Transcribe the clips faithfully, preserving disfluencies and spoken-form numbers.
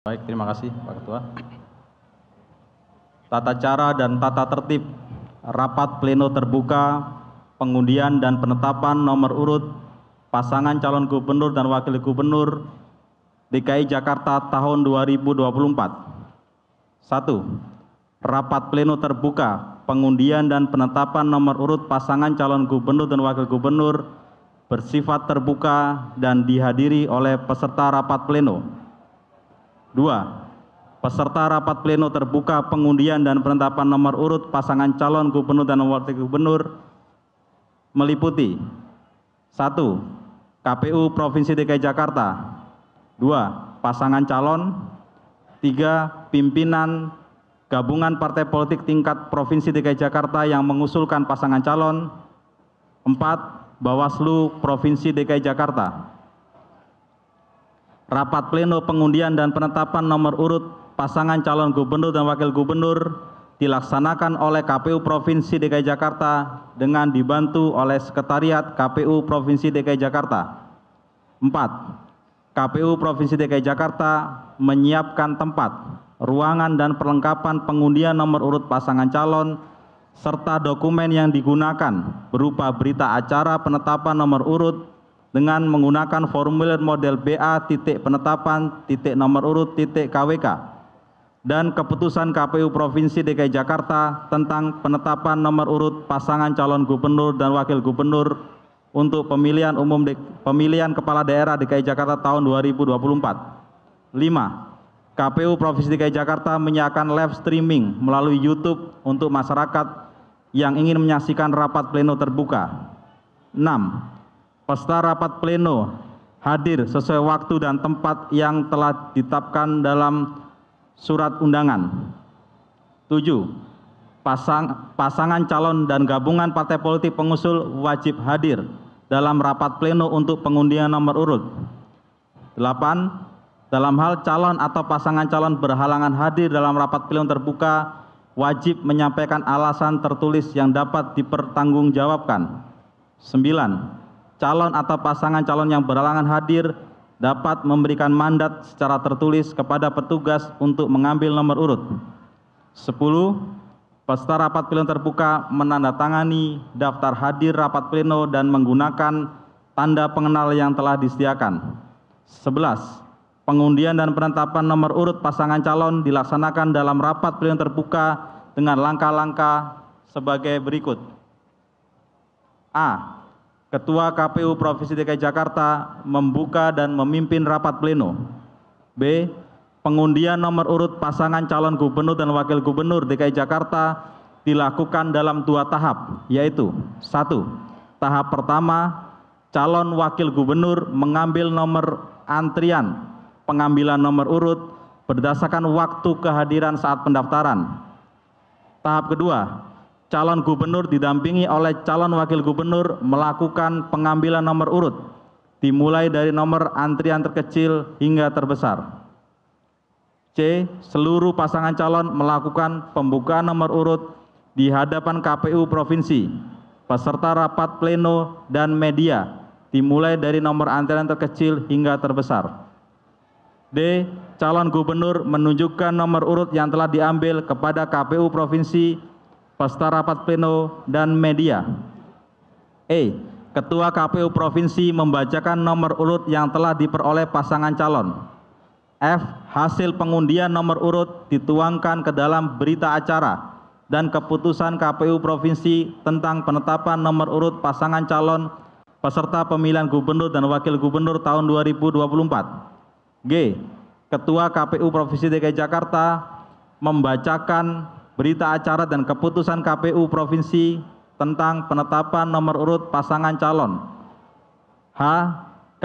Baik, terima kasih Pak Ketua. Tata cara dan tata tertib rapat pleno terbuka pengundian dan penetapan nomor urut pasangan calon gubernur dan wakil gubernur D K I Jakarta tahun dua ribu dua puluh empat. satu. Rapat pleno terbuka pengundian dan penetapan nomor urut pasangan calon gubernur dan wakil gubernur bersifat terbuka dan dihadiri oleh peserta rapat pleno. dua. Peserta rapat pleno terbuka pengundian dan penetapan nomor urut pasangan calon gubernur dan wakil gubernur meliputi satu. K P U Provinsi D K I Jakarta, dua. Pasangan calon, tiga. Pimpinan gabungan partai politik tingkat Provinsi D K I Jakarta yang mengusulkan pasangan calon, empat. Bawaslu Provinsi D K I Jakarta. Rapat pleno pengundian dan penetapan nomor urut pasangan calon gubernur dan wakil gubernur dilaksanakan oleh K P U Provinsi D K I Jakarta dengan dibantu oleh Sekretariat K P U Provinsi D K I Jakarta. empat. K P U Provinsi D K I Jakarta menyiapkan tempat, ruangan dan perlengkapan pengundian nomor urut pasangan calon serta dokumen yang digunakan berupa berita acara penetapan nomor urut dengan menggunakan formulir model B A titik penetapan titik nomor urut titik K W K dan keputusan K P U Provinsi D K I Jakarta tentang penetapan nomor urut pasangan calon gubernur dan wakil gubernur untuk pemilihan umum pemilihan kepala daerah D K I Jakarta tahun dua ribu dua puluh empat. lima. K P U Provinsi D K I Jakarta menyiapkan live streaming melalui YouTube untuk masyarakat yang ingin menyaksikan rapat pleno terbuka. enam. Peserta rapat pleno hadir sesuai waktu dan tempat yang telah ditetapkan dalam surat undangan. tujuh. Pasang, pasangan calon dan gabungan partai politik pengusul wajib hadir dalam rapat pleno untuk pengundian nomor urut. delapan. Dalam hal calon atau pasangan calon berhalangan hadir dalam rapat pleno terbuka, wajib menyampaikan alasan tertulis yang dapat dipertanggungjawabkan. sembilan. Calon atau pasangan calon yang berhalangan hadir dapat memberikan mandat secara tertulis kepada petugas untuk mengambil nomor urut. sepuluh. Peserta rapat pleno terbuka menandatangani daftar hadir rapat pleno dan menggunakan tanda pengenal yang telah disediakan. sebelas. Pengundian dan penetapan nomor urut pasangan calon dilaksanakan dalam rapat pleno terbuka dengan langkah-langkah sebagai berikut. A. Ketua K P U Provinsi D K I Jakarta membuka dan memimpin rapat pleno. B. Pengundian nomor urut pasangan calon gubernur dan wakil gubernur D K I Jakarta dilakukan dalam dua tahap, yaitu satu. Tahap pertama, calon wakil gubernur mengambil nomor antrian pengambilan nomor urut berdasarkan waktu kehadiran saat pendaftaran. Tahap kedua, calon gubernur didampingi oleh calon wakil gubernur melakukan pengambilan nomor urut, dimulai dari nomor antrian terkecil hingga terbesar. C. Seluruh pasangan calon melakukan pembukaan nomor urut di hadapan K P U Provinsi, peserta rapat pleno dan media, dimulai dari nomor antrian terkecil hingga terbesar. D. Calon gubernur menunjukkan nomor urut yang telah diambil kepada K P U Provinsi, peserta rapat pleno dan media. E. Ketua K P U Provinsi membacakan nomor urut yang telah diperoleh pasangan calon. F. Hasil pengundian nomor urut dituangkan ke dalam berita acara dan keputusan K P U Provinsi tentang penetapan nomor urut pasangan calon peserta pemilihan gubernur dan wakil gubernur tahun dua ribu dua puluh empat. G. Ketua K P U Provinsi D K I Jakarta membacakan berita acara dan keputusan K P U Provinsi tentang penetapan nomor urut pasangan calon. H.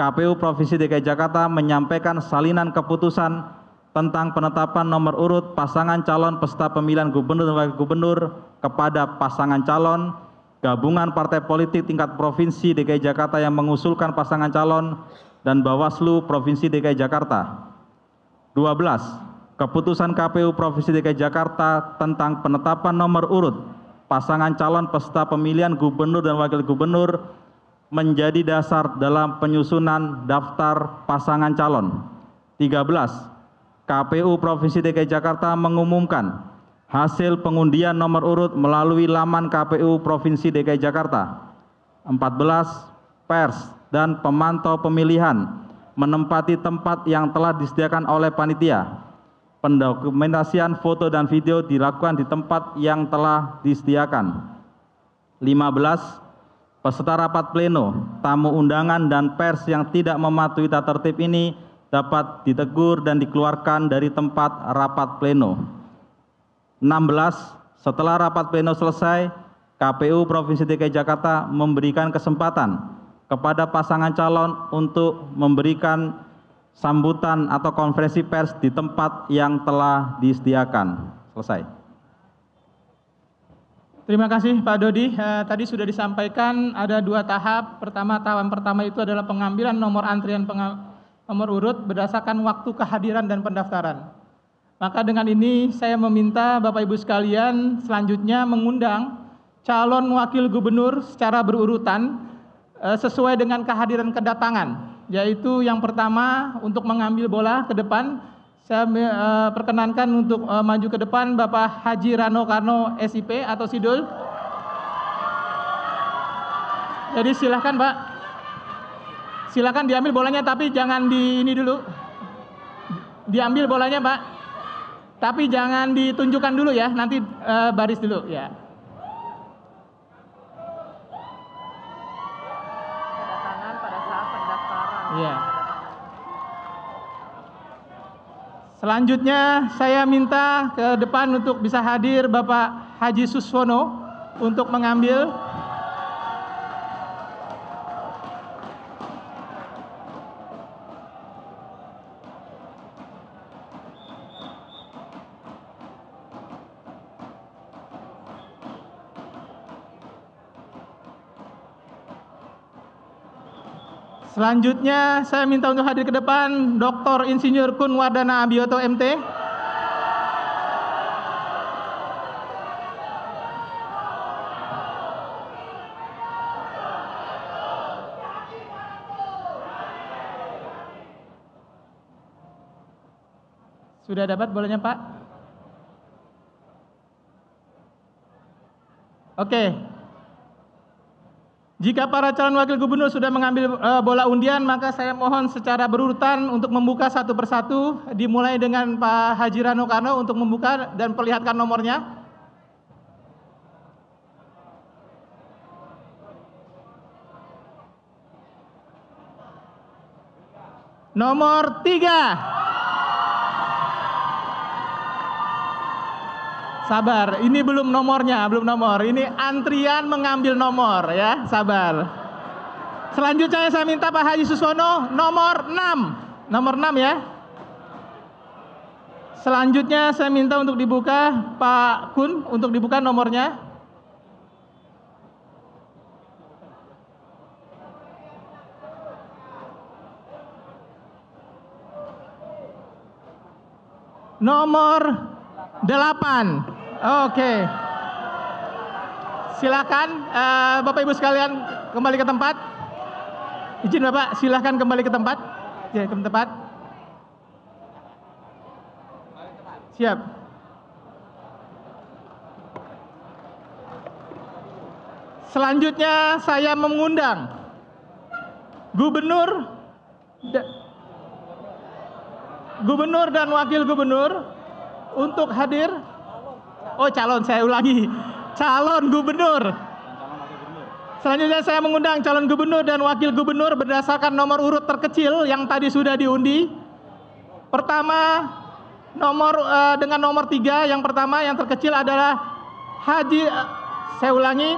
K P U Provinsi D K I Jakarta menyampaikan salinan keputusan tentang penetapan nomor urut pasangan calon peserta pemilihan gubernur dan wakil gubernur kepada pasangan calon, gabungan partai politik tingkat Provinsi D K I Jakarta yang mengusulkan pasangan calon, dan Bawaslu Provinsi D K I Jakarta. dua belas. Keputusan K P U Provinsi D K I Jakarta tentang penetapan nomor urut pasangan calon peserta pemilihan gubernur dan wakil gubernur menjadi dasar dalam penyusunan daftar pasangan calon. tiga belas. K P U Provinsi D K I Jakarta mengumumkan hasil pengundian nomor urut melalui laman K P U Provinsi D K I Jakarta. empat belas Pers dan pemantau pemilihan menempati tempat yang telah disediakan oleh panitia. Pendokumentasian foto dan video dilakukan di tempat yang telah disediakan. lima belas Peserta rapat pleno, tamu undangan dan pers yang tidak mematuhi tata tertib ini dapat ditegur dan dikeluarkan dari tempat rapat pleno. enam belas Setelah rapat pleno selesai, K P U Provinsi D K I Jakarta memberikan kesempatan kepada pasangan calon untuk memberikan sambutan atau konferensi pers di tempat yang telah disediakan. Selesai. Terima kasih Pak Dodi. Eh, tadi sudah disampaikan ada dua tahap. Pertama, tahapan pertama itu adalah pengambilan nomor antrian penga nomor urut berdasarkan waktu kehadiran dan pendaftaran. Maka dengan ini saya meminta Bapak Ibu sekalian selanjutnya mengundang calon wakil gubernur secara berurutan eh, sesuai dengan kehadiran kedatangan. Yaitu yang pertama untuk mengambil bola ke depan, saya uh, perkenankan untuk uh, maju ke depan Bapak Haji Rano Karno S I P atau Sidul. Jadi silahkan Pak, silahkan diambil bolanya tapi jangan di ini dulu. Diambil bolanya Pak, tapi jangan ditunjukkan dulu ya, nanti uh, baris dulu ya. Kedatangan pada saat pendaftaran. Iya. Yeah. Selanjutnya saya minta ke depan untuk bisa hadir Bapak Haji Suswono untuk mengambil. Selanjutnya saya minta untuk hadir ke depan Doktor Insinyur Kun Wardana Abioto M T. Sudah dapat bolanya Pak? Oke. Jika para calon wakil gubernur sudah mengambil e, bola undian, maka saya mohon secara berurutan untuk membuka satu persatu, dimulai dengan Pak Haji Rano Karno untuk membuka dan perlihatkan nomornya. Nomor tiga. Sabar, ini belum nomornya, belum nomor. Ini antrian mengambil nomor ya, sabar. Selanjutnya saya minta Pak Haji Suswono nomor enam. Nomor enam ya. Selanjutnya saya minta untuk dibuka Pak Kun untuk dibuka nomornya. Nomor delapan. Oke, silakan uh, Bapak Ibu sekalian kembali ke tempat. Izin Bapak, silakan kembali ke tempat. Ya, ke tempat. Siap. Selanjutnya saya mengundang Gubernur, Gubernur dan Wakil Gubernur untuk hadir. Oh calon, saya ulangi, calon gubernur. Selanjutnya saya mengundang calon gubernur dan wakil gubernur berdasarkan nomor urut terkecil yang tadi sudah diundi. Pertama nomor uh, dengan nomor tiga, yang pertama yang terkecil adalah Haji, uh, saya ulangi,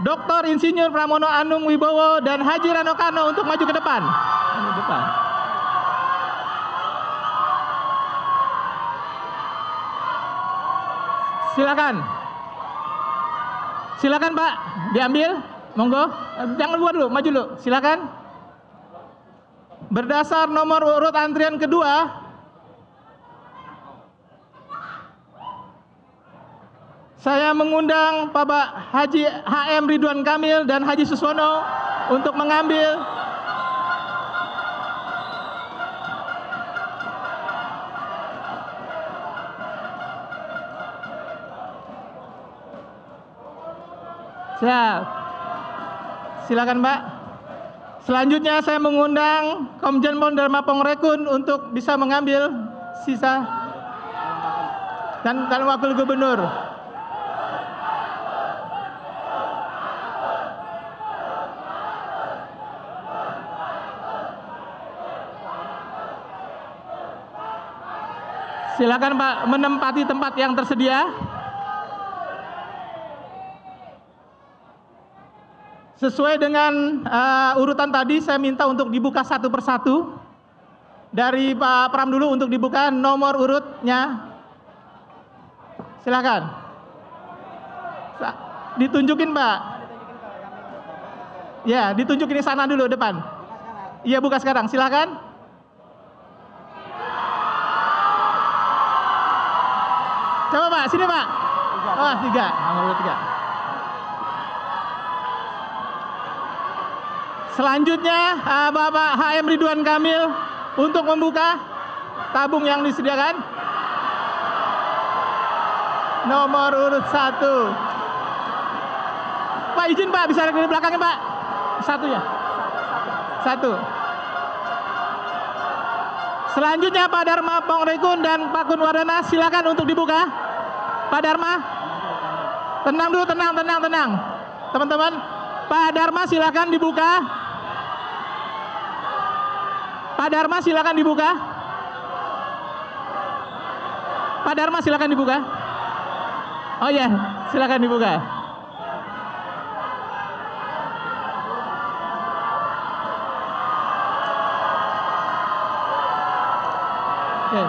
Doktor Insinyur Pramono Anung Wibowo dan Haji Rano Karno untuk maju ke depan. Maju ke depan. Silakan, silakan Pak, diambil, monggo, jangan keluar dulu, maju dulu, silakan. Berdasar nomor urut antrian kedua, saya mengundang Bapak Haji H M Ridwan Kamil dan Haji Suswono untuk mengambil. Siap. Silakan, Mbak. Selanjutnya saya mengundang Komjen Pol Dharma Pongrekun untuk bisa mengambil sisa dan calon wakil gubernur. Silakan, Pak, menempati tempat yang tersedia. Sesuai dengan uh, urutan tadi, saya minta untuk dibuka satu persatu. Dari Pak Pram dulu untuk dibuka nomor urutnya. Silakan. Ditunjukin, Pak. Ya, ditunjukin di sana dulu depan. Iya, buka sekarang. Silakan. Coba, Pak, sini, Pak. Oh, tiga. Nomor tiga. Selanjutnya, Bapak H M Ridwan Kamil untuk membuka tabung yang disediakan. Nomor urut satu. Pak, izin, Pak, bisa dari belakangnya, Pak. Satu ya. Satu. Selanjutnya Pak Dharma Pongrekun dan Pak Kun Wardana, silakan untuk dibuka. Pak Dharma, tenang dulu, tenang, tenang, tenang, teman-teman. Pak Dharma silakan dibuka. Pak Dharma silakan dibuka. Pak Dharma silakan dibuka. Oh ya, yeah. Silakan dibuka. Oke. Okay.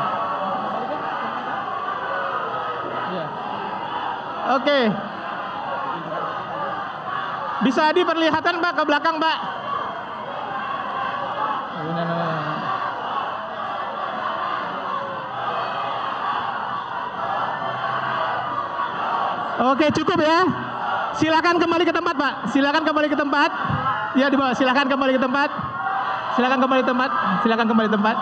Oke, bisa diperlihatkan, Pak, ke belakang, Pak. Oke, cukup ya. Silakan kembali ke tempat, Pak. Silakan kembali ke tempat. Ya, di bawah. Silakan kembali ke tempat. Silakan kembali ke tempat. Silakan kembali ke tempat.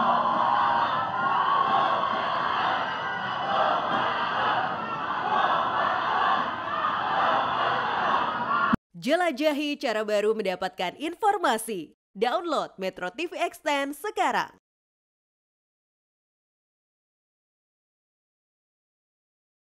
Jelajahi cara baru mendapatkan informasi. Download Metro T V Extend sekarang.